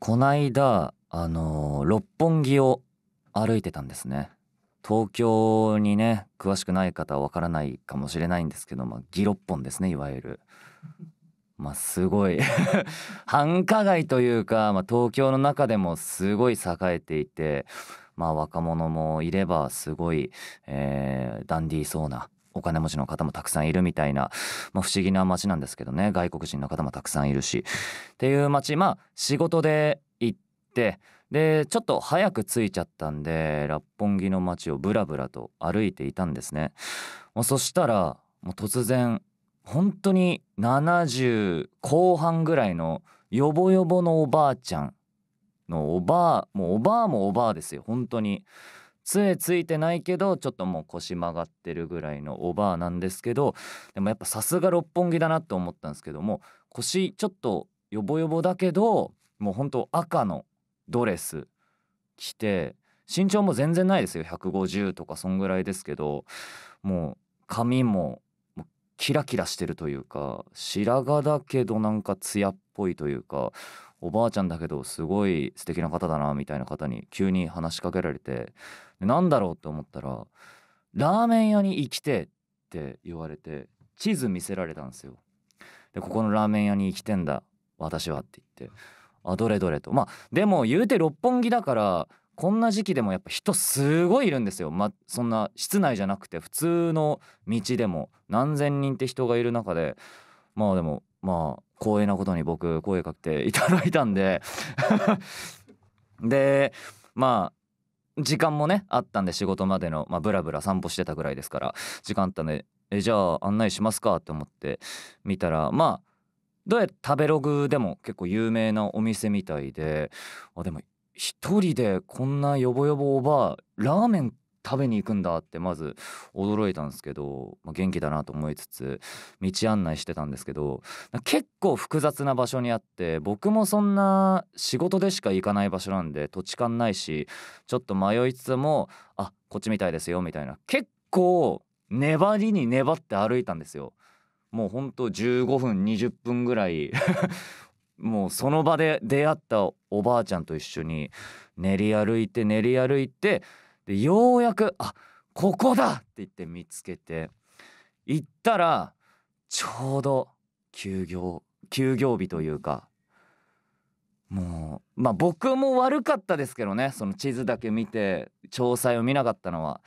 こないだ六本木を歩いてたんですね。東京にね詳しくない方はわからないかもしれないんですけど、ギロッポンですね、いわゆる。すごい繁華街というか、東京の中でもすごい栄えていて、若者もいればすごい、ダンディーそうなお金持ちの方もたくさんいるみたいな、不思議な街なんですけどね。外国人の方もたくさんいるしっていう街、仕事で行って、でちょっと早く着いちゃったんで六本木の街をブラブラと歩いていたんですね。そしたら突然本当に70後半ぐらいのヨボヨボのおばあちゃんのおばあですよ。本当に杖ついてないけどちょっともう腰曲がってるぐらいのおばあなんですけど、でもやっぱさすが六本木だなと思ったんですけども、腰ちょっとヨボヨボだけどもう本当赤のドレス着て、身長も全然ないですよ、150とかそんぐらいですけど、もう髪もキラキラしてるというか、白髪だけどなんか艶っぽいというか、おばあちゃんだけどすごい素敵な方だなみたいな方に急に話しかけられて、なんだろうと思ったら、ラーメン屋に行きてって言われて地図見せられたんですよ。でここのラーメン屋に行きてんだ私はって言って、あどれどれと、でも言うて六本木だからこんな時期でもやっぱ人すごいいるんですよ。そんな室内じゃなくて普通の道でも何千人って人がいる中で、でも光栄なことに僕声かけていただいたんでで時間もねあったんで、仕事までのブラブラ散歩してたぐらいですから時間あったんで、じゃあ案内しますかって思って見たら、どうやって食べログでも結構有名なお店みたいで、でも一人でこんなヨボヨボおばあラーメン食べに行くんだってまず驚いたんですけど、元気だなと思いつつ道案内してたんですけど、結構複雑な場所にあって、僕もそんな仕事でしか行かない場所なんで土地勘ないしちょっと迷いつつも、あこっちみたいですよみたいな、結構粘りに粘って歩いたんですよ。もうほんと15分20分ぐらいもうその場で出会ったおばあちゃんと一緒に練り歩いて、でようやく「あここだ!」って言って見つけて行ったら、ちょうど休業日というか、もう僕も悪かったですけどね、その地図だけ見て詳細を見なかったのは。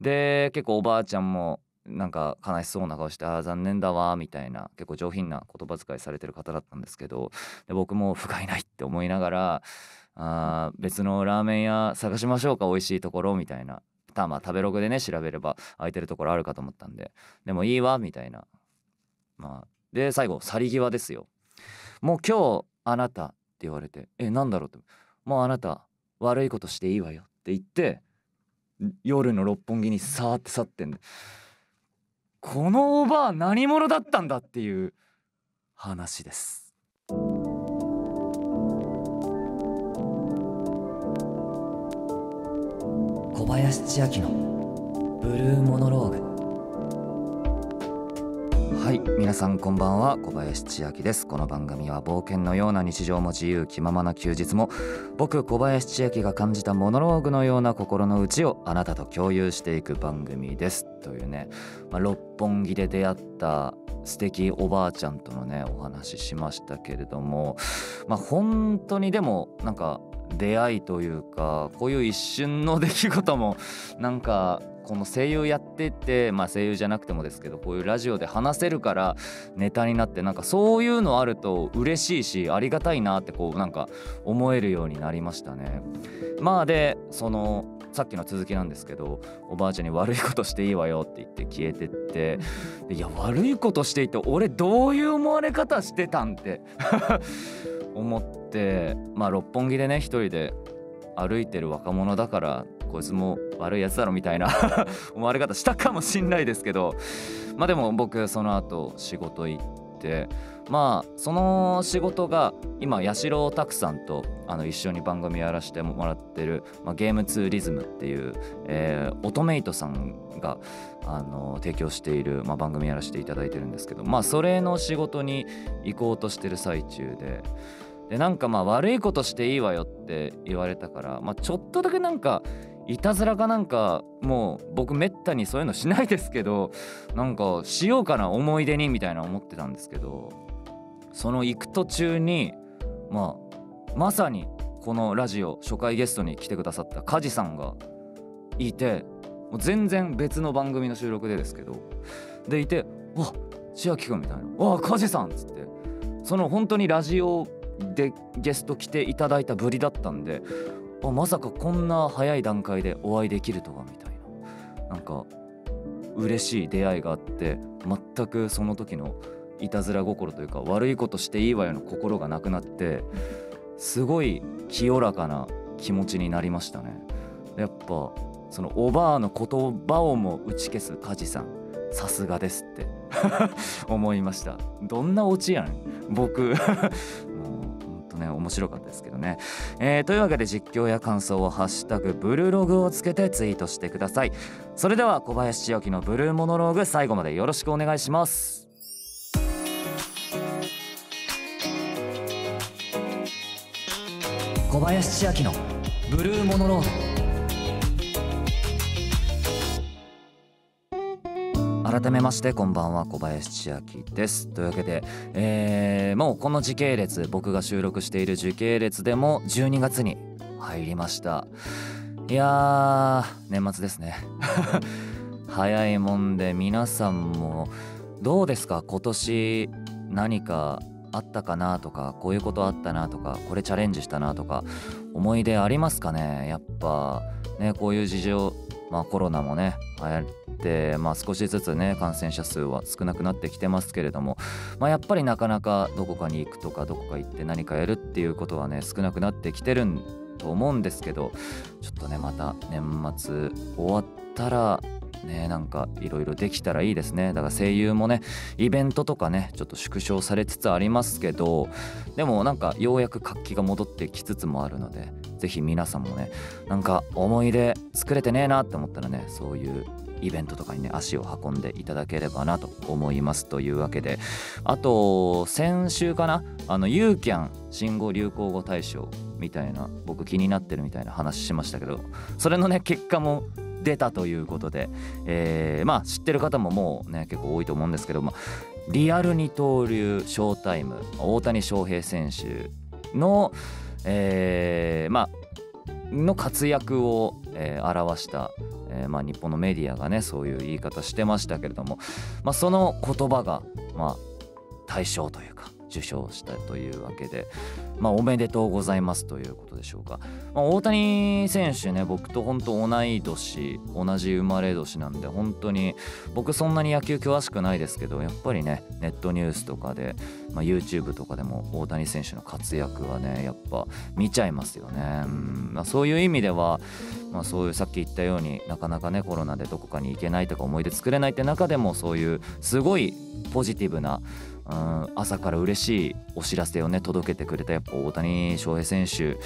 で結構おばあちゃんもなんか悲しそうな顔して「あ残念だわ」みたいな、結構上品な言葉遣いされてる方だったんですけど、で僕も不甲斐ないって思いながら「あ別のラーメン屋探しましょうか、美味しいところ」みたいな、食べログでね調べれば空いてるところあるかと思ったんで「でもいいわ」みたいな。で最後去り際ですよ。もう今日あなたって言われて「えなんだろう」って「もうあなた悪いことしていいわよ」って言って、夜の六本木にさーって去ってんで。このおばあ何者だったんだっていう話です。小林千秋のブルーモノローグ。はい皆さんこんばんは、小林千秋です。この番組は冒険のような日常も自由気ままな休日も、僕小林千秋が感じたモノローグのような心の内をあなたと共有していく番組ですというね、六本木で出会った素敵おばあちゃんとのねお話ししましたけれども、本当にでもなんか出会いというか、こういう一瞬の出来事もなんかこの声優やってて、声優じゃなくてもですけどこういうラジオで話せるからネタになって、なんかそういうのあると嬉しいしありがたいなってこうなんか思えるようになりましたね。でそのさっきの続きなんですけど、おばあちゃんに悪いことしていいわよって言って消えてって、いや悪いことしていて俺どういう思われ方してたんって思って、六本木でね一人で歩いてる若者だからこいつも悪いやつだろみたいな思われ方したかもしんないですけど、でも僕その後仕事行って、その仕事が今八代拓さんと一緒に番組やらせてもらってる、ゲームツーリズムっていう、オトメイトさんが提供している、番組やらせていただいてるんですけど、それの仕事に行こうとしてる最中で、でなんかまあ悪いことしていいわよって言われたから、まあちょっとだけなんかいたずらかなんか、もう僕めったにそういうのしないですけど、なんかしようかな思い出にみたいな思ってたんですけど、その行く途中にまあまさにこのラジオ初回ゲストに来てくださったカジさんがいて、もう全然別の番組の収録でですけど、でいて、わっ千秋くんみたいな、わあカジさんっつって、その本当にラジオでゲスト来ていただいたぶりだったんで、あまさかこんな早い段階でお会いできるとはみたいな、なんか嬉しい出会いがあって、全くその時のいたずら心というか悪いことしていいわよの心がなくなって、すごい清らかな気持ちになりましたね。やっぱそのおばあの言葉をも打ち消すカジさん、さすがですって思いました。どんなオチやねん僕面白かったですけどね、というわけで実況や感想をハッシュタグブルログをつけてツイートしてください。それでは小林千秋のブルーモノローグ、最後までよろしくお願いします。小林千秋のブルーモノローグ、改めましてこんばんは、小林千秋です。というわけで、もうこの時系列、僕が収録している時系列でも12月に入りました。いやー年末ですね早いもんで、皆さんもどうですか？今年何かあったかなとか、こういうことあったなとか、これチャレンジしたなとか思い出ありますかね？やっぱね、こういう事情、まあコロナもね流行って、まあ、少しずつね感染者数は少なくなってきてますけれども、まあ、やっぱりなかなかどこかに行くとか、どこか行って何かやるっていうことはね少なくなってきてると思うんですけど、ちょっとねまた年末終わったらね、なんかいろいろできたらいいですね。だから声優もねイベントとかねちょっと縮小されつつありますけど、でもなんかようやく活気が戻ってきつつもあるので、ぜひ皆さんもね、なんか思い出作れてねえなって思ったらね、そういうイベントとかにね足を運んでいただければなと思います。というわけで、あと先週かな、ユーキャン新語・流行語大賞みたいな、僕気になってるみたいな話しましたけど、それのね結果も出たということで、まあ知ってる方ももうね結構多いと思うんですけど、まあ、リアル二刀流ショータイム大谷翔平選手の、まあの活躍を、表した、まあ、日本のメディアがねそういう言い方してましたけれども、まあ、その言葉が、まあ、大賞というか受賞したというわけで、まあ、おめでとうございますということでしょうか。まあ、大谷選手ね、僕と本当同い年、同じ生まれ年なんで、本当に僕そんなに野球詳しくないですけど、やっぱりねネットニュースとかで、まあ、YouTube とかでも大谷選手の活躍はねやっぱ見ちゃいますよね。うん、まあ、そういう意味では、まあ、そういうさっき言ったようになかなかねコロナでどこかに行けないとか思い出作れないって中でも、そういうすごいポジティブな、朝から嬉しいお知らせをね届けてくれた、やっぱ大谷翔平選手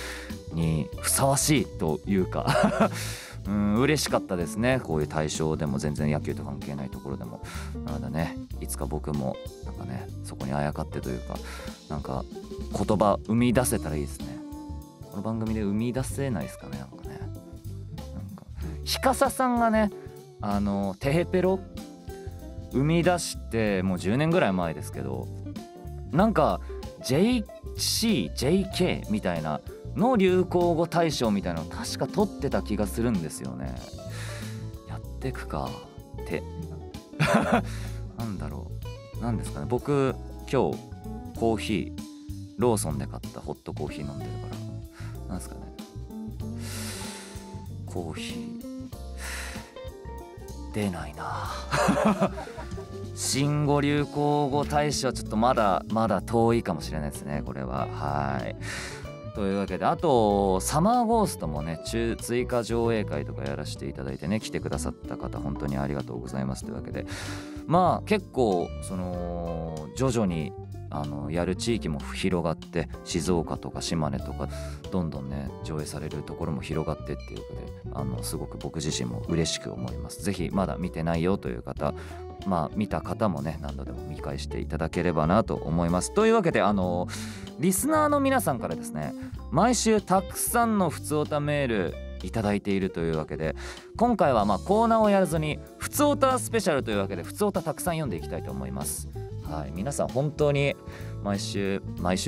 にふさわしいというか嬉しかったですね。こういう大賞でも全然野球と関係ないところでも、なのでねいつか僕もなんかねそこにあやかってというか、なんか言葉生み出せたらいいですね。この番組で生み出せないですかね。なんかね、なんかひかささんがねテヘペロ生み出してもう10年ぐらい前ですけど、なんか JCJK みたいなの流行語大賞みたいなの確か取ってた気がするんですよね。やってくかってなんだろう、なんですかね。僕今日コーヒーローソンで買ったホットコーヒー飲んでるから、なんですかね、コーヒー出ないな新語・流行語大賞はちょっとまだまだ遠いかもしれないですね、これは。はい、というわけで、あとサマーゴーストもね追加上映会とかやらせていただいてね、来てくださった方本当にありがとうございます。というわけで、まあ結構その徐々にやる地域も広がって、静岡とか島根とかどんどんね上映されるところも広がってっていうことで、すごく僕自身も嬉しく思います。ぜひまだ見てないよという方、見た方もね何度でも見返していただければなと思います。というわけでリスナーの皆さんからですね、毎週たくさんのふつおたメールいただいているというわけで、今回はコーナーをやらずにふつおたスペシャルというわけで、ふつおたたくさん読んでいきたいと思います。はい、皆さん本当に毎週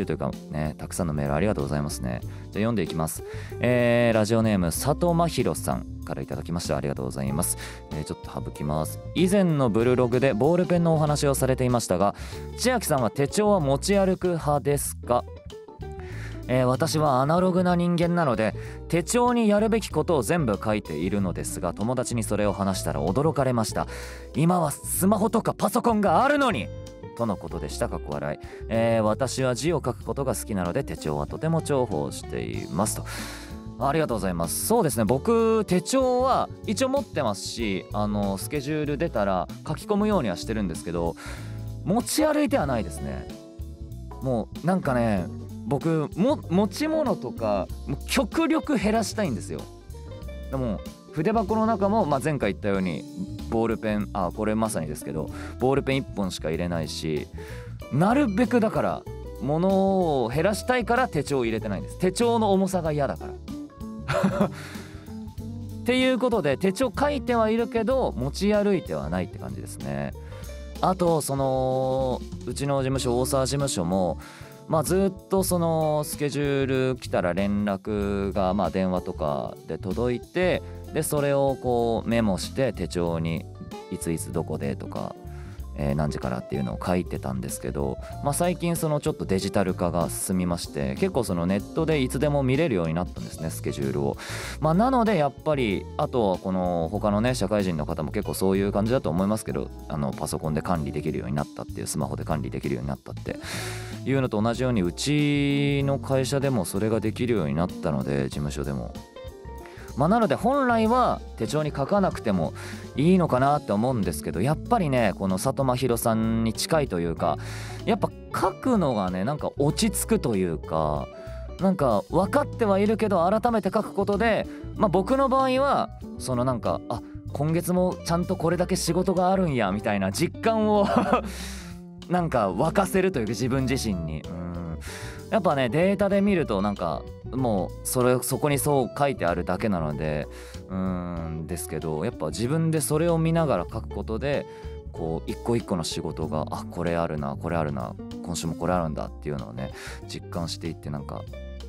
というかね、たくさんのメールありがとうございますね。じゃあ読んでいきます。ラジオネーム佐藤真弘さんからいただきました。ありがとうございます。ちょっと省きます。以前のブルログでボールペンのお話をされていましたが、千秋さんは手帳は持ち歩く派ですか？私はアナログな人間なので、手帳にやるべきことを全部書いているのですが、友達にそれを話したら驚かれました。今はスマホとかパソコンがあるのに、とのことでした。かっこ笑い。私は字を書くことが好きなので、手帳はとても重宝していますと。ありがとうございます。そうですね、僕手帳は一応持ってますし、スケジュール出たら書き込むようにはしてるんですけど、持ち歩いてはないですね。もうなんかね、僕持ち物とか極力減らしたいんですよ。でも筆箱の中も、前回言ったようにボールペン、これまさにですけど、ボールペン1本しか入れないし、なるべくだから物を減らしたいから手帳を入れてないんです。手帳の重さが嫌だからっていうことで、手帳書いてはいるけど持ち歩いてはないって感じですね。あとうちの事務所、大沢事務所もずっとスケジュール来たら連絡が電話とかで届いて、でそれをメモして手帳にいついつどこでとか、何時からっていうのを書いてたんですけど、最近ちょっとデジタル化が進みまして、結構ネットでいつでも見れるようになったんですね、スケジュールを。なのでやっぱり、あとは他のね社会人の方も結構そういう感じだと思いますけど、パソコンで管理できるようになったっていう、スマホで管理できるようになったっていうのと同じように、うちの会社でもそれができるようになったので、事務所でも。なので本来は手帳に書かなくてもいいのかなって思うんですけど、やっぱりね、この佐藤真弘さんに近いというか、やっぱ書くのがね、なんか落ち着くというか、なんか分かってはいるけど改めて書くことで、僕の場合はなんか、あ、今月もちゃんとこれだけ仕事があるんやみたいな実感をなんか沸かせるというか、自分自身に。やっぱね、データで見るとなんかもうそこにそう書いてあるだけなので、ですけど、やっぱ自分でそれを見ながら書くことで、一個一個の仕事が、あ、これあるな、これあるな、今週もこれあるんだっていうのをね実感していって、なんか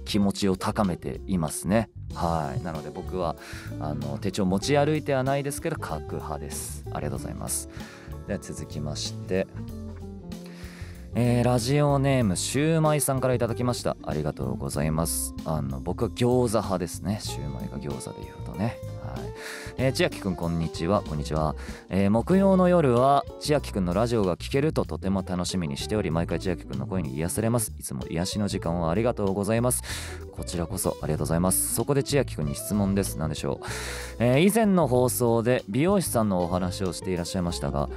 気持ちを高めていますね。はい、なので僕は手帳持ち歩いてはないですけど書く派です。ありがとうございます。では続きまして、ラジオネームシューマイさんからいただきました。ありがとうございます。僕は餃子派ですね。シューマイが餃子で言うとね。はい、千秋くんこんにちは。こんにちは。木曜の夜は千秋くんのラジオが聴けるととても楽しみにしており、毎回千秋くんの声に癒されます。いつも癒しの時間をありがとうございます。こちらこそありがとうございます。そこで千秋くんに質問です。何でしょう。以前の放送で美容師さんのお話をしていらっしゃいましたが、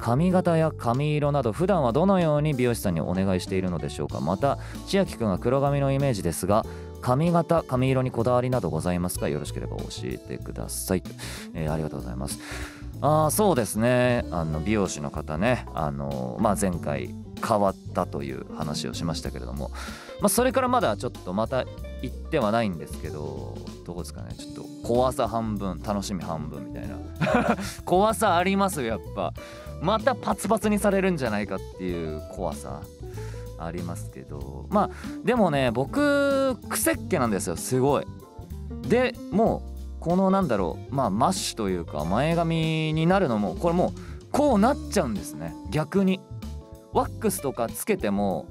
髪型や髪色など普段はどのように美容師さんにお願いしているのでしょうか。また千秋くんは黒髪のイメージですが、髪型髪色にこだわりなどございますか。よろしければ教えてください。ありがとうございます。そうですね、美容師の方ね、前回変わったという話をしましたけれども、それからまだちょっとまた行ってはないんですけど、どこですかね、ちょっと怖さ半分楽しみ半分みたいな怖さありますよ。やっぱまたパツパツにされるんじゃないかっていう怖さありますけど、でもね、僕癖っ気なんですよ、すごい。でもうマッシュというか前髪になるのも、これもうこうなっちゃうんですね。逆にワックスとかつけても、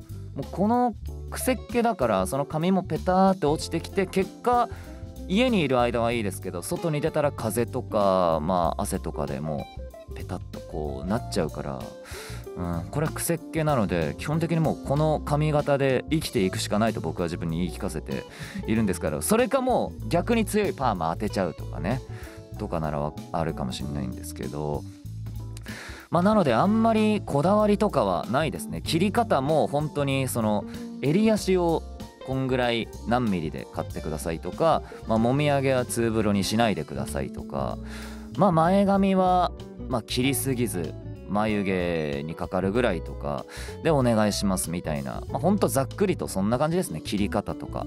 この癖っ気だから、その髪もペターって落ちてきて、結果家にいる間はいいですけど、外に出たら風とか汗とかでもうペタッとこうなっちゃうから、これは癖っ気なので、基本的にもうこの髪型で生きていくしかないと僕は自分に言い聞かせているんですから、それかもう逆に強いパーマ当てちゃうとかね、とかならあるかもしれないんですけど、なのであんまりこだわりとかはないですね。切り方も本当にその襟足をこんぐらい何ミリで買ってくださいとか、もみあげはツーブロにしないでくださいとか、前髪は切りすぎず眉毛にかかるぐらいとかでお願いしますみたいな、ほんとざっくりとそんな感じですね。切り方とか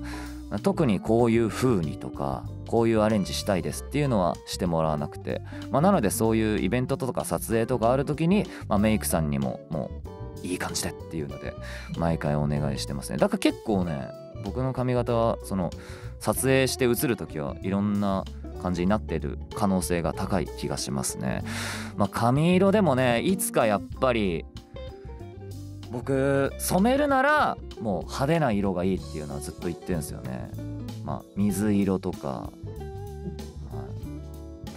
特にこういう風にとかこういうアレンジしたいですっていうのはしてもらわなくて、なのでそういうイベントとか撮影とかある時に、メイクさんにももういい感じでっていうので毎回お願いしてますね。だから結構ね、僕の髪型はその撮影して映る時はいろんな感じになってる可能性が高い気がしますね。髪色でもね、いつかやっぱり僕染めるならもう派手な色がいいっていうのはずっと言ってるんですよね。水色とか、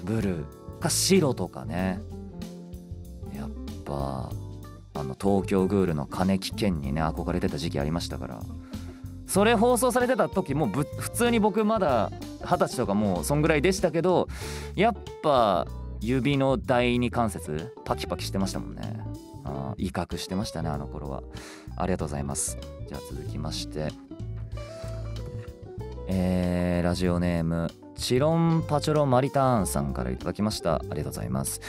ブルーか白とかね。やっぱ東京グールの金木健にね憧れてた時期ありましたから、それ放送されてた時も普通に僕まだ20歳とかもうそんぐらいでしたけど、やっぱ指の第二関節パキパキしてましたもんね。威嚇してましたね、あの頃は。ありがとうございます。じゃあ続きまして、ラジオネームチロンパチョロマリターンさんからいただきました。ありがとうございます。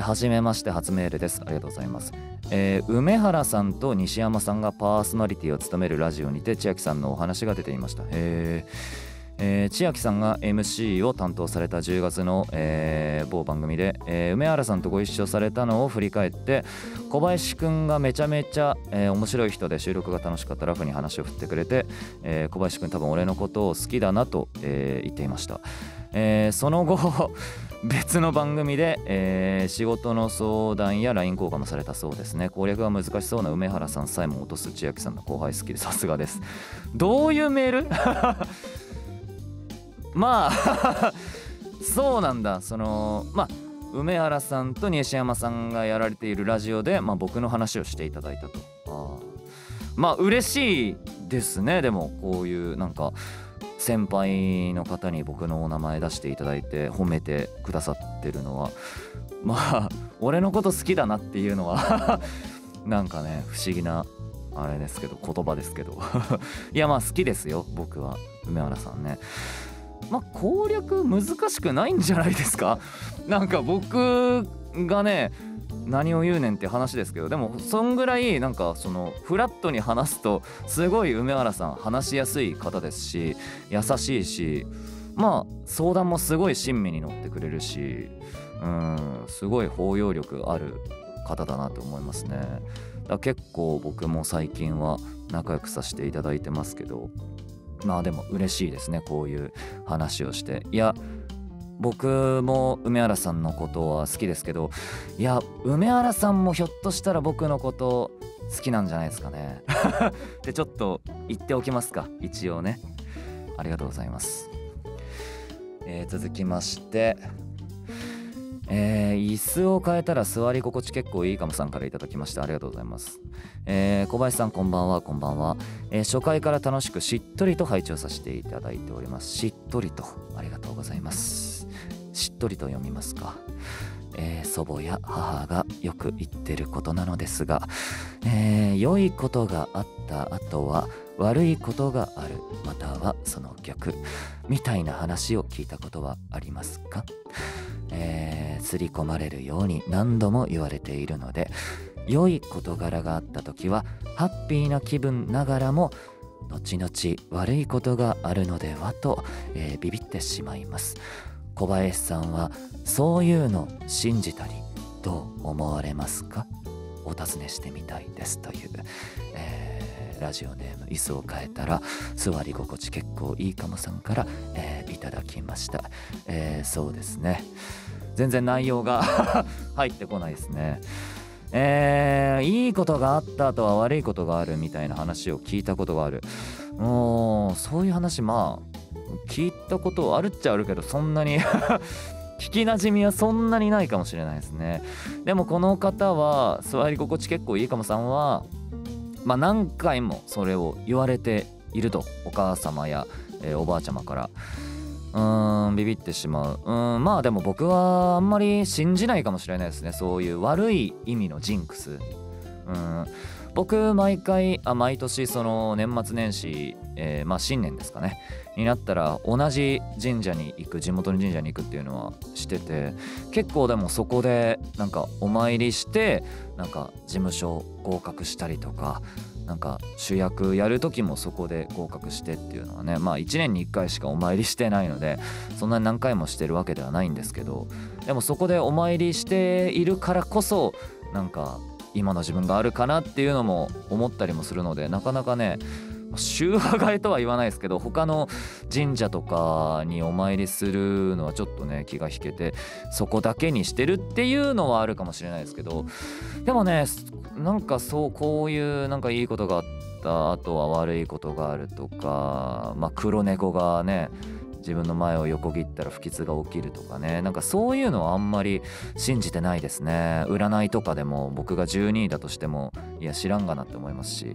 はじめまして、初メールです。ありがとうございます。梅原さんと西山さんがパーソナリティを務めるラジオにて千秋さんのお話が出ていました。千秋さんが MC を担当された10月の、某番組で、梅原さんとご一緒されたのを振り返って、小林くんがめちゃめちゃ、面白い人で収録が楽しかったラフに話を振ってくれて、小林くん多分俺のことを好きだなと、言っていました。その後別の番組で、仕事の相談や LINE 交換もされたそうですね。攻略が難しそうな梅原さんさえも落とす千秋さんの後輩好きでさすがです。どういうメールそうなんだ。その梅原さんと西山さんがやられているラジオで、僕の話をしていただいたと。嬉しいですね。でもこういうなんか先輩の方に僕のお名前出していただいて褒めてくださってるのは、俺のこと好きだなっていうのはなんかね不思議なあれですけど、言葉ですけどいや好きですよ僕は梅原さんね。攻略難しくないんじゃないですか。なんか僕がね何を言うねんって話ですけど、でもそんぐらいなんかそのフラットに話すとすごい梅原さん話しやすい方ですし、優しいし、相談もすごい親身に乗ってくれるし、すごい包容力ある方だなと思いますね。結構僕も最近は仲良くさせていただいてますけど、でも嬉しいですねこういう話をして。いや僕も梅原さんのことは好きですけど、いや梅原さんもひょっとしたら僕のこと好きなんじゃないですかねでちょっと言っておきますか一応ね。ありがとうございます。続きまして、椅子を変えたら座り心地結構いいかもさんからいただきました。ありがとうございます。小林さんこんばんは。こんばんは。初回から楽しくしっとりと拝聴させていただいております。しっとりと、ありがとうございます。しっとりと読みますか。祖母や母がよく言ってることなのですが、良いことがあった後は悪いことがある、またはその逆みたいな話を聞いたことはありますか。刷り込まれるように何度も言われているので、良い事柄があった時はハッピーな気分ながらも後々悪いことがあるのではと、ビビってしまいます。小林さんはそういうの信じたりどう思われますか。お尋ねしてみたいですという、ラジオネーム椅子を変えたら座り心地結構いいかもさんから、いただきました。そうですね、全然内容が入ってこないですね。いいことがあった後は悪いことがあるみたいな話を聞いたことがある。そういう話聞いたことあるっちゃあるけど、そんなに聞きなじみはそんなにないかもしれないですね。でもこの方は座り心地結構いいかもさんは、何回もそれを言われていると、お母様や、おばあちゃまから。ビビってしまう。まあでも僕はあんまり信じないかもしれないですね、そういう悪い意味のジンクス。僕毎年その年末年始、まあ新年ですかねになったら同じ神社に行く、地元の神社に行くっていうのはしてて、結構でもそこでなんかお参りしてなんか事務所合格したりとか、なんか主役やる時もそこで合格してっていうのはね、まあ1年に1回しかお参りしてないのでそんなに何回もしてるわけではないんですけど、でもそこでお参りしているからこそなんか今の自分があるかなっていうのも思ったりもするので、なかなかね宗派替えとは言わないですけど他の神社とかにお参りするのはちょっとね気が引けて、そこだけにしてるっていうのはあるかもしれないですけど、でもねなんかそうこういうなんかいいことがあったあとは悪いことがあるとか、まあ黒猫がね自分の前を横切ったら不吉が起きるとかね、なんかそういうのはあんまり信じてないですね。占いとかでも僕が12位だとしてもいや知らんがなって思いますし、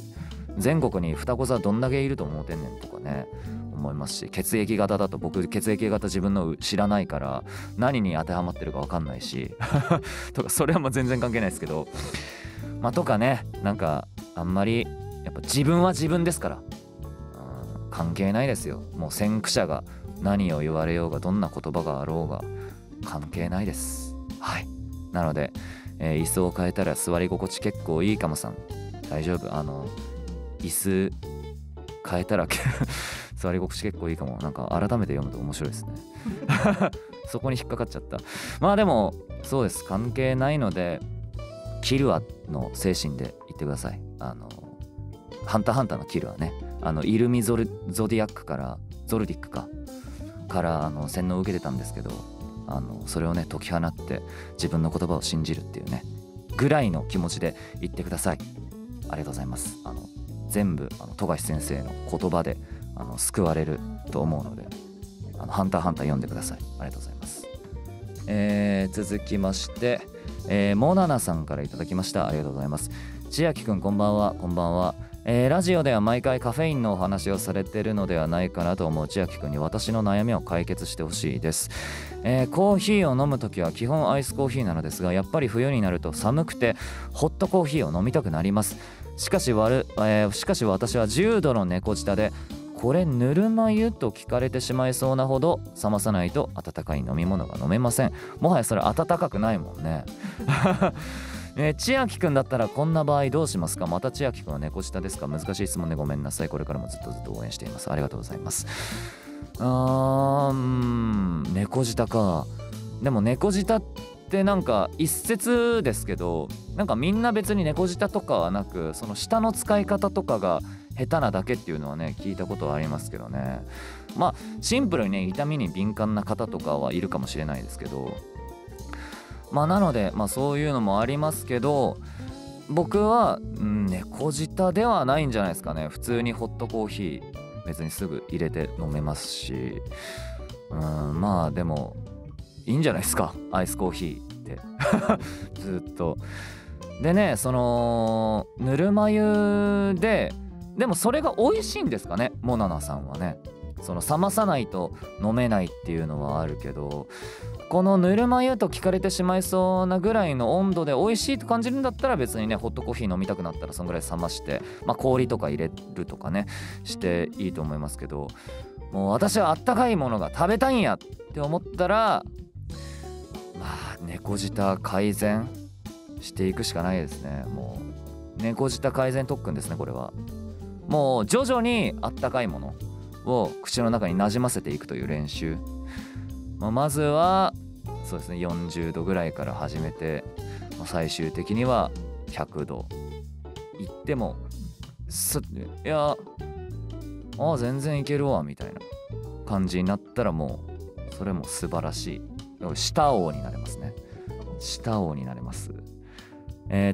全国に双子座どんだけいると思うてんねんとかね思いますし、血液型だと僕血液型自分の知らないから何に当てはまってるか分かんないしとかそれはもう全然関係ないですけど、まあとかね、なんかあんまりやっぱ自分は自分ですから、関係ないですよ。もう先駆者が何を言われようがどんな言葉があろうが関係ないです。はい、なので、椅子を変えたら座り心地結構いいかもさん大丈夫、椅子変えたら座り心地結構いいかも、なんか改めて読むと面白いですねそこに引っかかっちゃった。まあでもそうです、関係ないのでキルアの精神で言ってください。ハンター×ハンターのキルアね、イルミゾディアックからゾルディックから洗脳を受けてたんですけど、それをね解き放って自分の言葉を信じるっていうねぐらいの気持ちで言ってください。ありがとうございます。全部富樫先生の言葉で救われると思うのでハンター×ハンター読んでください。ありがとうございます。続きまして、モナナさんからいただきました。ありがとうございます。千秋くんこんばんは。こんばんは。ラジオでは毎回カフェインのお話をされてるのではないかなと思う千秋くんに私の悩みを解決してほしいです。コーヒーを飲むときは基本アイスコーヒーなのですが、やっぱり冬になると寒くてホットコーヒーを飲みたくなります。しかし私は10度の猫舌で、これぬるま湯と聞かれてしまいそうなほど冷まさないと温かい飲み物が飲めません。もはやそれ温かくないもんね千秋くんだったらこんな場合どうしますか。また千秋くんは猫舌ですか。難しい質問でごめんなさい。これからもずっと応援しています。ありがとうございます。猫舌か。でも猫舌ってなんか一説ですけど、なんかみんな別に猫舌とかはなく、その舌の使い方とかが下手なだけっていうのはね聞いたことはありますけどね。まあシンプルにね痛みに敏感な方とかはいるかもしれないですけど、まあなので、まあ、そういうのもありますけど、僕は、猫舌ではないんじゃないですかね。普通にホットコーヒー別にすぐ入れて飲めますし、まあでもいいんじゃないですかアイスコーヒーってずっとでね、そのぬるま湯ででもそれが美味しいんですかねモナナさんはね。その冷まさないと飲めないっていうのはあるけど、このぬるま湯と聞かれてしまいそうなぐらいの温度で美味しいと感じるんだったら、別にねホットコーヒー飲みたくなったらそのぐらい冷まして、まあ、氷とか入れるとかねしていいと思いますけど、もう私はあったかいものが食べたいんやって思ったら、まあ猫舌改善していくしかないですね。もう猫舌改善特訓ですねこれは。もう徐々にあったかいものを口の中になじませていくという練習、まずはそうですね40度ぐらいから始めて、最終的には100度いってもいやあ全然いけるわみたいな感じになったら、もうそれも素晴らしい舌王になれますね。舌王になれます。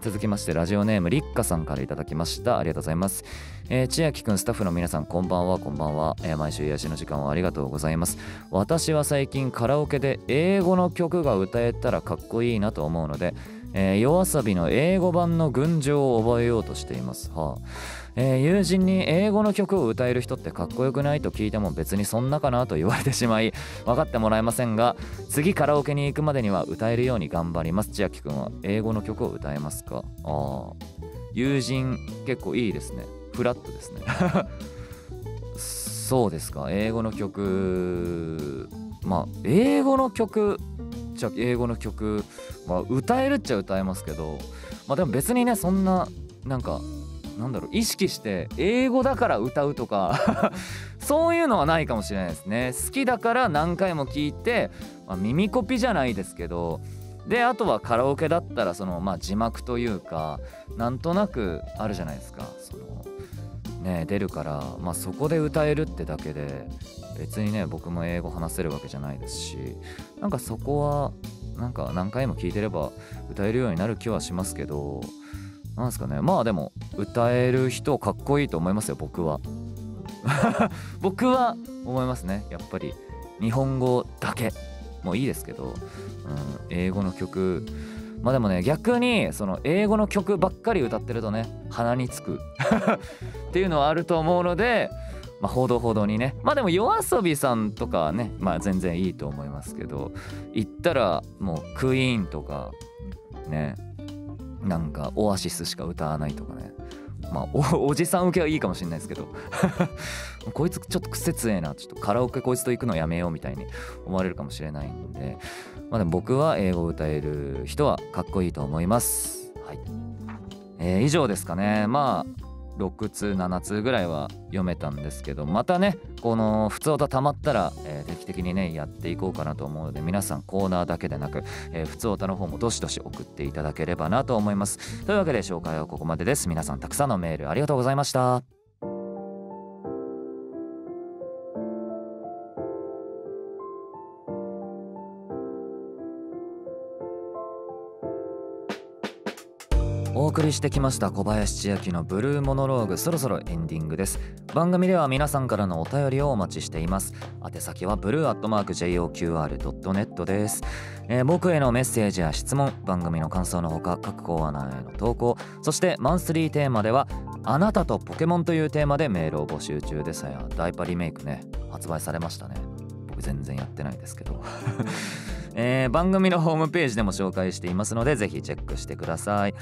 続きましてラジオネームりっかさんからいただきました。ありがとうございます。千秋くんスタッフの皆さんこんばんは。こんばんは。毎週癒しの時間をありがとうございます。私は最近カラオケで英語の曲が歌えたらかっこいいなと思うので、YOASOBIの英語版の群青を覚えようとしています。はあ友人に英語の曲を歌える人ってかっこよくないと聞いても別にそんなかなと言われてしまい分かってもらえませんが、次カラオケに行くまでには歌えるように頑張ります。千秋くんは英語の曲を歌えますか？ああ、友人結構いいですね。フラットですね。そうですか。英語の曲、まあ英語の曲じゃ英語の曲、まあ、歌えるっちゃ歌えますけど、まあでも別にね、そんななんかなんだろう、意識して英語だから歌うとかそういうのはないかもしれないですね。好きだから何回も聞いて、まあ、耳コピじゃないですけど、であとはカラオケだったらそのまあ字幕というかなんとなくあるじゃないですか、そのね出るから、まあそこで歌えるってだけで別にね僕も英語話せるわけじゃないですし、なんかそこはなんか何回も聞いてれば歌えるようになる気はしますけど、なんですかね、まあでも歌える人かっこいいと思いますよ僕は。僕は思いますね。やっぱり日本語だけもういいですけど、英語の曲、まあでもね逆にその英語の曲ばっかり歌ってるとね鼻につくっていうのはあると思うので、まあほどほどにね。まあでもYOASOBIさんとかはね、まあ全然いいと思いますけど、行ったらもうクイーンとかね、なんかオアシスしか歌わないとかね、まあ おじさん受けはいいかもしれないですけどこいつちょっと癖強えな、ちょっとカラオケこいつと行くのやめようみたいに思われるかもしれないんで、まあでも僕は英語を歌える人はかっこいいと思います。はい、以上ですかね。まあ6通7通ぐらいは読めたんですけど、またねこの普通歌たまったら、定期的にねやっていこうかなと思うので、皆さんコーナーだけでなく、普通歌の方もどしどし送っていただければなと思います。というわけで紹介はここまでです。皆さんたくさんのメールありがとうございました。お送りしてきました小林千秋のブルーモノローグ、そろそろエンディングです。番組では皆さんからのお便りをお待ちしています。宛先はblue@joqr.net です。僕へのメッセージや質問、番組の感想のほか各コーナーへの投稿、そしてマンスリーテーマではあなたとポケモンというテーマでメールを募集中です。ダイパリメイクね発売されましたね。僕全然やってないですけど番組のホームページでも紹介していますのでぜひチェックしてください。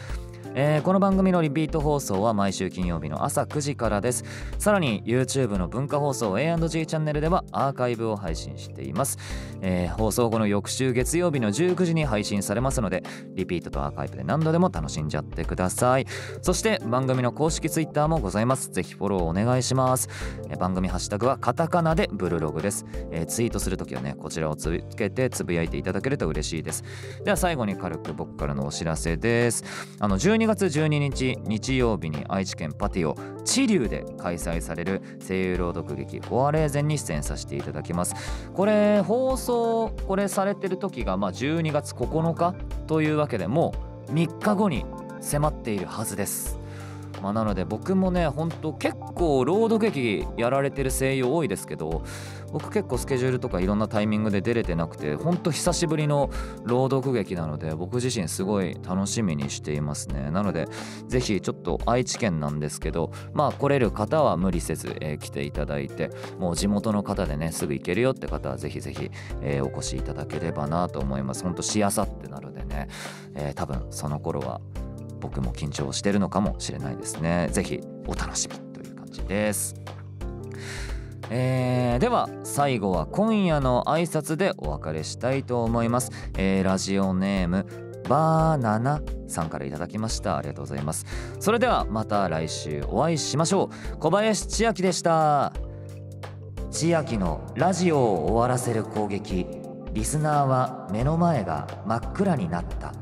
この番組のリピート放送は毎週金曜日の朝9時からです。さらに YouTube の文化放送 A&G チャンネルではアーカイブを配信しています。放送後の翌週月曜日の19時に配信されますので、リピートとアーカイブで何度でも楽しんじゃってください。そして番組の公式 Twitter もございます。ぜひフォローお願いします。番組ハッシュタグはカタカナでブルログです。ツイートするときはねこちらをつけてつぶやいていただけると嬉しいです。では最後に軽く僕からのお知らせです。12月12日日曜日に愛知県パティオ知立で開催される声優朗読劇「フォアレーゼン」に出演させていただきます。これ放送これされてる時がまあ12月9日というわけで、もう3日後に迫っているはずです。まあ、なので僕もねほんと結構朗読劇やられてる声優多いですけど、僕結構スケジュールとかいろんなタイミングで出れてなくて、ほんと久しぶりの朗読劇なので僕自身すごい楽しみにしていますね。なのでぜひちょっと愛知県なんですけど、まあ来れる方は無理せず、来ていただいて、もう地元の方でねすぐ行けるよって方はぜひぜひ、お越しいただければなと思います。ほんとしあさってなのでね、多分その頃は僕も緊張してるのかもしれないですね。ぜひお楽しみという感じです。では最後は今夜の挨拶でお別れしたいと思います。ラジオネームバーナナさんからいただきました。ありがとうございます。それではまた来週お会いしましょう。小林千秋でした。千秋のラジオを終わらせる攻撃、リスナーは目の前が真っ暗になった。